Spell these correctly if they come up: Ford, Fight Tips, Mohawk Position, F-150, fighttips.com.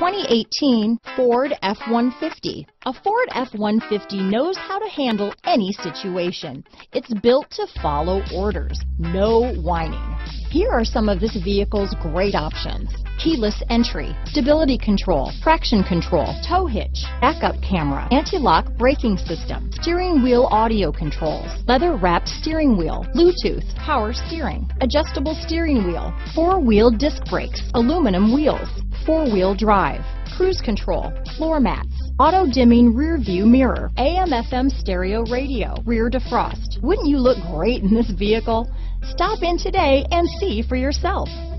2018 Ford F-150. A Ford F-150 knows how to handle any situation. It's built to follow orders, no whining. Here are some of this vehicle's great options: keyless entry, stability control, traction control, tow hitch, backup camera, anti-lock braking system, steering wheel audio controls, leather-wrapped steering wheel, Bluetooth, power steering, adjustable steering wheel, four-wheel disc brakes, aluminum wheels, four-wheel drive, cruise control, floor mats, auto-dimming rear-view mirror, AM/FM stereo radio, rear defrost. Wouldn't you look great in this vehicle? Stop in today and see for yourself.